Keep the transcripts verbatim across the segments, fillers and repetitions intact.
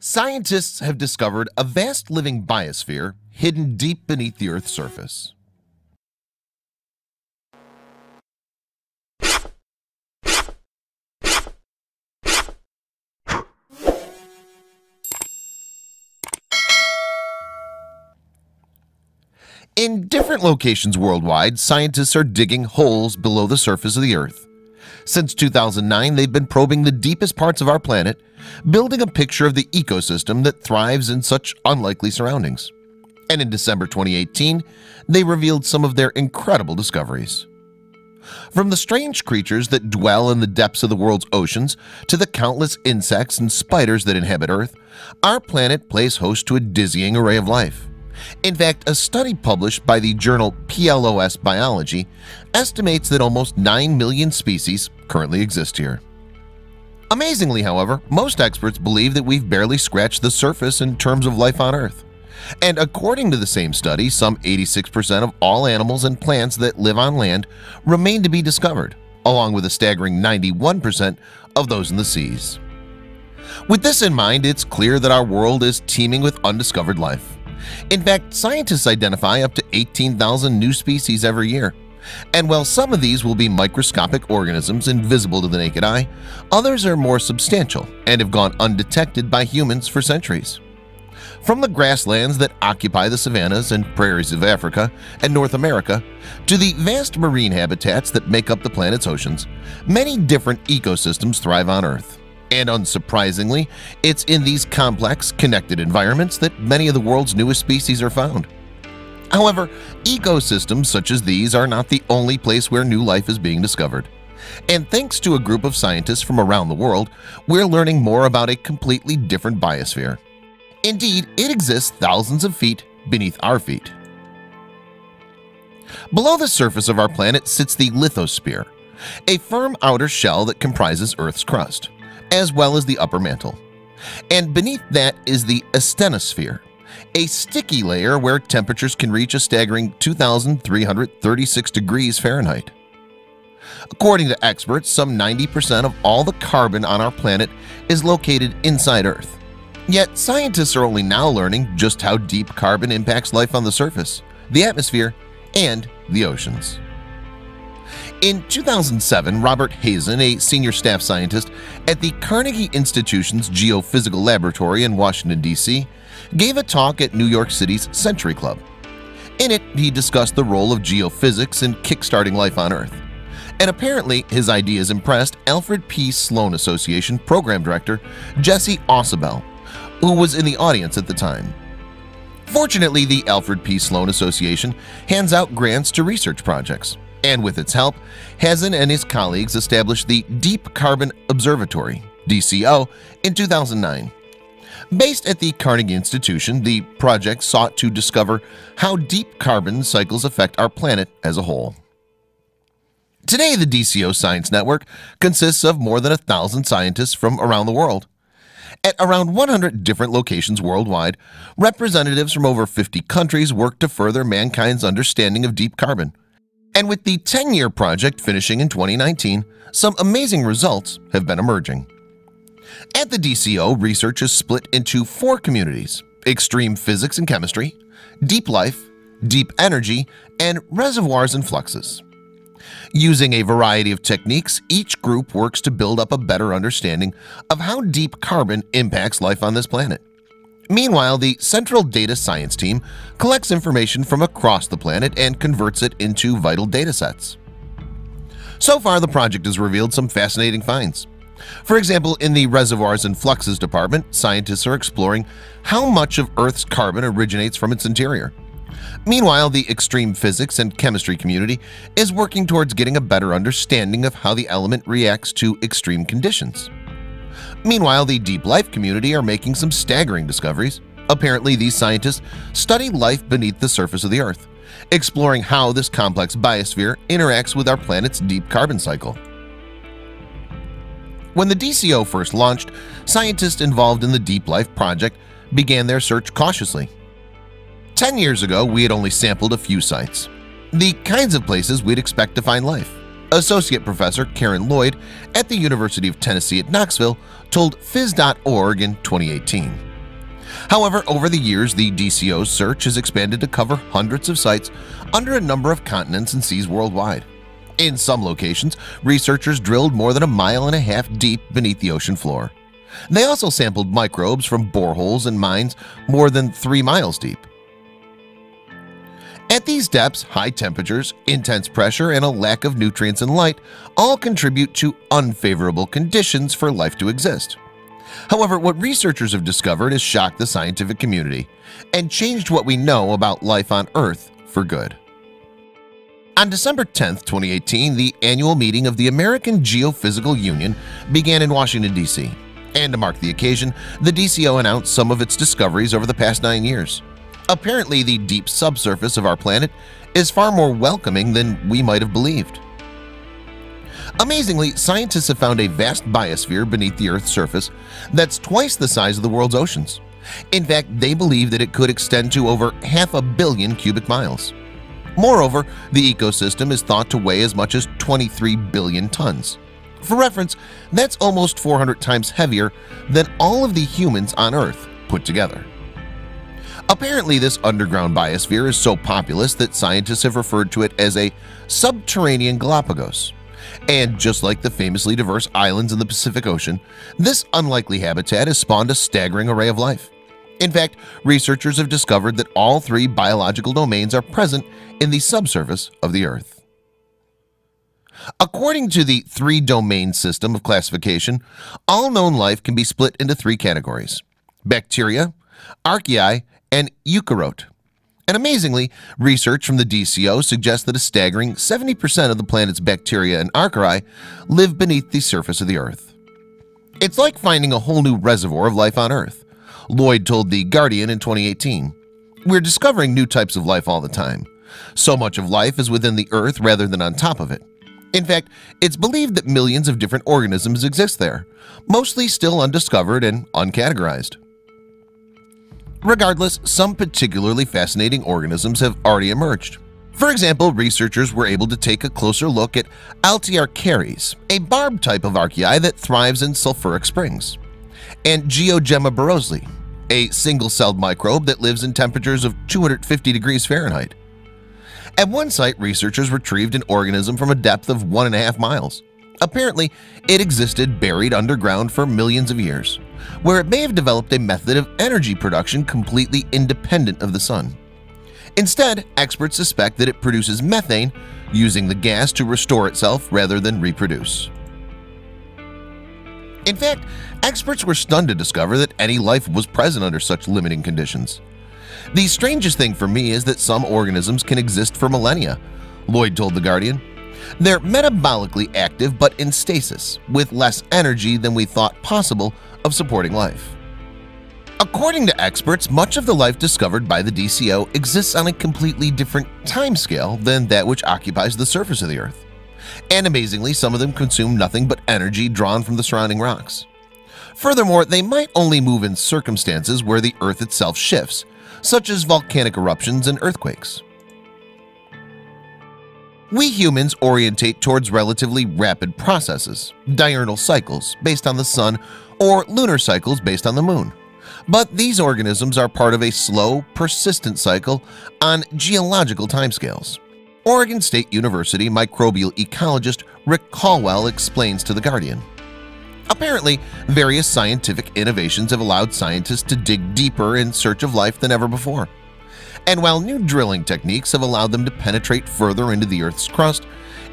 Scientists have discovered a vast living biosphere hidden deep beneath the Earth's surface. In different locations worldwide, scientists are digging holes below the surface of the Earth. Since two thousand nine, they've been probing the deepest parts of our planet, building a picture of the ecosystem that thrives in such unlikely surroundings. And in December twenty eighteen, they revealed some of their incredible discoveries. From the strange creatures that dwell in the depths of the world's oceans to the countless insects and spiders that inhabit Earth, our planet plays host to a dizzying array of life. In fact, a study published by the journal P L O S Biology estimates that almost nine million species currently exist here. Amazingly, however, most experts believe that we've barely scratched the surface in terms of life on Earth. And according to the same study, some eighty-six percent of all animals and plants that live on land remain to be discovered, along with a staggering ninety-one percent of those in the seas. With this in mind, it's clear that our world is teeming with undiscovered life. In fact, scientists identify up to eighteen thousand new species every year. And while some of these will be microscopic organisms invisible to the naked eye, others are more substantial and have gone undetected by humans for centuries. From the grasslands that occupy the savannas and prairies of Africa and North America to the vast marine habitats that make up the planet's oceans, many different ecosystems thrive on Earth. And unsurprisingly, it's in these complex, connected environments that many of the world's newest species are found. However, ecosystems such as these are not the only place where new life is being discovered. And thanks to a group of scientists from around the world, we're learning more about a completely different biosphere. Indeed, it exists thousands of feet beneath our feet. Below the surface of our planet sits the lithosphere, a firm outer shell that comprises Earth's crust, as well as the upper mantle. And beneath that is the asthenosphere, a sticky layer where temperatures can reach a staggering two thousand three hundred thirty-six degrees Fahrenheit. According to experts, some ninety percent of all the carbon on our planet is located inside Earth. Yet scientists are only now learning just how deep carbon impacts life on the surface, the atmosphere, and the oceans. In two thousand seven, Robert Hazen, a senior staff scientist at the Carnegie Institution's Geophysical Laboratory in Washington, D C, gave a talk at New York City's Century Club. In it, he discussed the role of geophysics in kickstarting life on Earth. And apparently, his ideas impressed Alfred P Sloan Association program director Jesse Ausubel, who was in the audience at the time. Fortunately, the Alfred P Sloan Association hands out grants to research projects. And with its help, Hazen and his colleagues established the Deep Carbon Observatory, D C O, in two thousand nine. Based at the Carnegie Institution, the project sought to discover how deep carbon cycles affect our planet as a whole. Today, the D C O Science Network consists of more than a thousand scientists from around the world. At around one hundred different locations worldwide, representatives from over fifty countries work to further mankind's understanding of deep carbon. And with the ten-year project finishing in twenty nineteen, some amazing results have been emerging. At the D C O, research is split into four communities: extreme physics and chemistry, deep life, deep energy, and reservoirs and fluxes. Using a variety of techniques, each group works to build up a better understanding of how deep carbon impacts life on this planet. Meanwhile, the Central Data Science team collects information from across the planet and converts it into vital datasets. So far, the project has revealed some fascinating finds. For example, in the Reservoirs and Fluxes department, scientists are exploring how much of Earth's carbon originates from its interior. Meanwhile, the Extreme Physics and Chemistry community is working towards getting a better understanding of how the element reacts to extreme conditions. Meanwhile, the Deep Life community are making some staggering discoveries. Apparently, these scientists study life beneath the surface of the Earth, exploring how this complex biosphere interacts with our planet's deep carbon cycle. When the D C O first launched, scientists involved in the Deep Life project began their search cautiously. Ten years ago, we had only sampled a few sites, the kinds of places we'd expect to find life. Associate Professor Karen Lloyd at the University of Tennessee at Knoxville told phys dot org in twenty eighteen. However, over the years, the D C O's search has expanded to cover hundreds of sites under a number of continents and seas worldwide. In some locations, researchers drilled more than a mile and a half deep beneath the ocean floor. They also sampled microbes from boreholes and mines more than three miles deep. At these depths, high temperatures, intense pressure, and a lack of nutrients and light all contribute to unfavorable conditions for life to exist. However, what researchers have discovered has shocked the scientific community and changed what we know about life on Earth for good. On December tenth, twenty eighteen, the annual meeting of the American Geophysical Union began in Washington, D C, and to mark the occasion, the D C O announced some of its discoveries over the past nine years. Apparently, the deep subsurface of our planet is far more welcoming than we might have believed. Amazingly, scientists have found a vast biosphere beneath the Earth's surface that's twice the size of the world's oceans. In fact, they believe that it could extend to over half a billion cubic miles. Moreover, the ecosystem is thought to weigh as much as twenty-three billion tons. For reference, that's almost four hundred times heavier than all of the humans on Earth put together. Apparently, this underground biosphere is so populous that scientists have referred to it as a subterranean Galapagos. And just like the famously diverse islands in the Pacific Ocean, this unlikely habitat has spawned a staggering array of life. In fact, researchers have discovered that all three biological domains are present in the subsurface of the Earth. According to the three-domain system of classification, all known life can be split into three categories: bacteria, archaea, and eukaryote. And amazingly, research from the D C O suggests that a staggering seventy percent of the planet's bacteria and archaea live beneath the surface of the Earth. It's like finding a whole new reservoir of life on Earth. Lloyd told The Guardian in twenty eighteen, "We're discovering new types of life all the time. So much of life is within the Earth rather than on top of it. In fact, it's believed that millions of different organisms exist there, mostly still undiscovered and uncategorized." Regardless, some particularly fascinating organisms have already emerged. For example, researchers were able to take a closer look at Altiarcheis, a barb type of archaea that thrives in sulfuric springs, and Geogemma borosli, a single-celled microbe that lives in temperatures of two hundred fifty degrees Fahrenheit. At one site, researchers retrieved an organism from a depth of one and a half miles. Apparently, it existed buried underground for millions of years, where it may have developed a method of energy production completely independent of the sun. Instead, experts suspect that it produces methane, using the gas to restore itself rather than reproduce. In fact, experts were stunned to discover that any life was present under such limiting conditions. "The strangest thing for me is that some organisms can exist for millennia," Lloyd told The Guardian. "They're metabolically active but in stasis, with less energy than we thought possible of supporting life." According to experts, much of the life discovered by the D C O exists on a completely different timescale than that which occupies the surface of the Earth. And amazingly, some of them consume nothing but energy drawn from the surrounding rocks. Furthermore, they might only move in circumstances where the Earth itself shifts, such as volcanic eruptions and earthquakes. We humans orientate towards relatively rapid processes, diurnal cycles based on the sun or lunar cycles based on the moon. But these organisms are part of a slow, persistent cycle on geological timescales. Oregon State University microbial ecologist Rick Colwell explains to The Guardian. Apparently, various scientific innovations have allowed scientists to dig deeper in search of life than ever before. And while new drilling techniques have allowed them to penetrate further into the Earth's crust,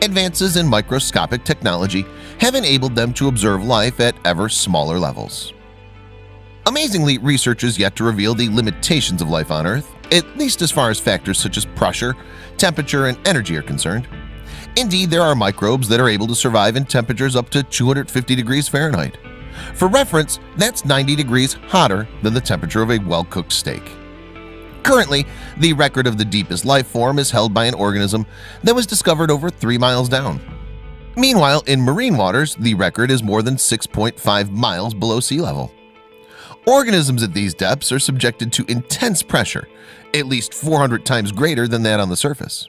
advances in microscopic technology have enabled them to observe life at ever smaller levels. Amazingly, research is yet to reveal the limitations of life on Earth, at least as far as factors such as pressure, temperature, and energy are concerned. Indeed, there are microbes that are able to survive in temperatures up to two hundred fifty degrees Fahrenheit. For reference, that's ninety degrees hotter than the temperature of a well-cooked steak. Currently, the record of the deepest life form is held by an organism that was discovered over three miles down. Meanwhile, in marine waters, the record is more than six point five miles below sea level. Organisms at these depths are subjected to intense pressure, at least four hundred times greater than that on the surface.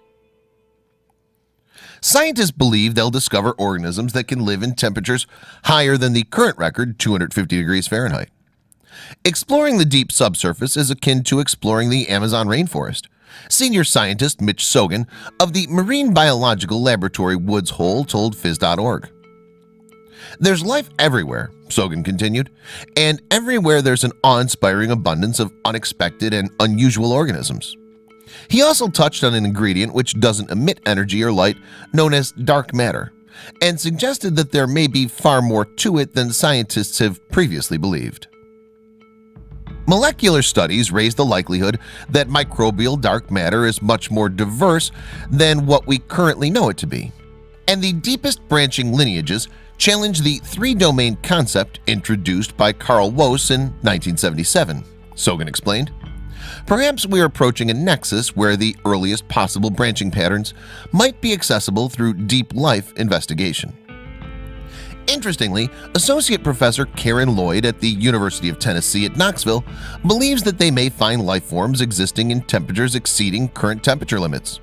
Scientists believe they'll discover organisms that can live in temperatures higher than the current record, two hundred fifty degrees Fahrenheit. Exploring the deep subsurface is akin to exploring the Amazon rainforest. Senior scientist Mitch Sogin of the Marine Biological Laboratory Woods Hole told phys dot org. "There's life everywhere," Sogin continued, "and everywhere there's an awe-inspiring abundance of unexpected and unusual organisms." He also touched on an ingredient which doesn't emit energy or light, known as dark matter, and suggested that there may be far more to it than scientists have previously believed. Molecular studies raise the likelihood that microbial dark matter is much more diverse than what we currently know it to be, and the deepest branching lineages challenge the three-domain concept introduced by Carl Woese in nineteen seventy-seven, Sogin explained. "Perhaps we are approaching a nexus where the earliest possible branching patterns might be accessible through deep life investigation." Interestingly, Associate Professor Karen Lloyd at the University of Tennessee at Knoxville believes that they may find life forms existing in temperatures exceeding current temperature limits.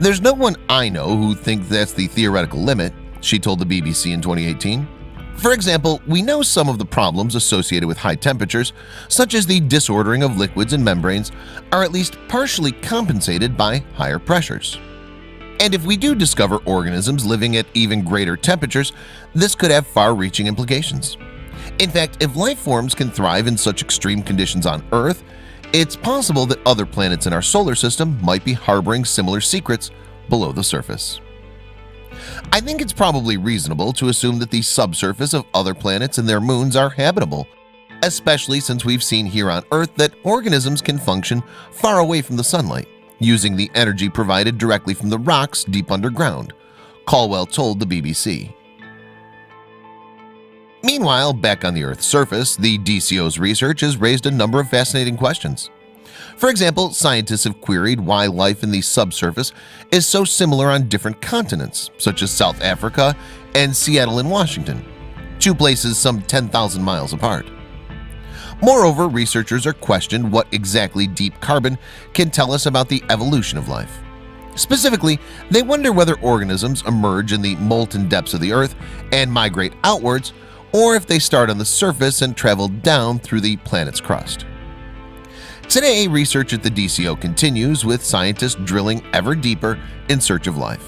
"There's no one I know who thinks that's the theoretical limit," she told the B B C in twenty eighteen. "For example, we know some of the problems associated with high temperatures, such as the disordering of liquids and membranes, are at least partially compensated by higher pressures. And if we do discover organisms living at even greater temperatures, this could have far-reaching implications. In fact, if life forms can thrive in such extreme conditions on Earth, it's possible that other planets in our solar system might be harboring similar secrets below the surface." I think it's probably reasonable to assume that the subsurface of other planets and their moons are habitable, especially since we've seen here on Earth that organisms can function far away from the sunlight, using the energy provided directly from the rocks deep underground, Colwell told the B B C. Meanwhile, back on the Earth's surface, the D C O's research has raised a number of fascinating questions. For example, scientists have queried why life in the subsurface is so similar on different continents, such as South Africa and Seattle in Washington, two places some ten thousand miles apart. Moreover, researchers are questioned what exactly deep carbon can tell us about the evolution of life. Specifically, they wonder whether organisms emerge in the molten depths of the Earth and migrate outwards, or if they start on the surface and travel down through the planet's crust. Today, research at the D C O continues, with scientists drilling ever deeper in search of life.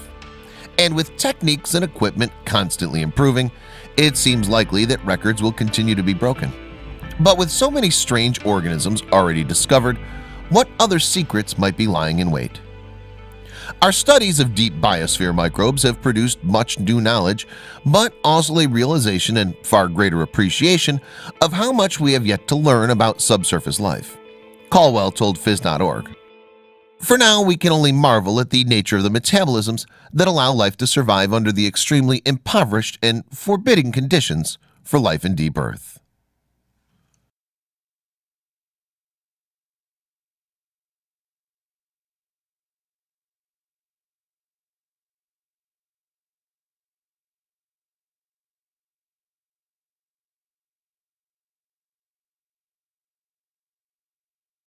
And with techniques and equipment constantly improving, it seems likely that records will continue to be broken. But with so many strange organisms already discovered, what other secrets might be lying in wait? Our studies of deep biosphere microbes have produced much new knowledge, but also a realization and far greater appreciation of how much we have yet to learn about subsurface life, Colwell told phys dot org. "For now, we can only marvel at the nature of the metabolisms that allow life to survive under the extremely impoverished and forbidding conditions for life in deep Earth."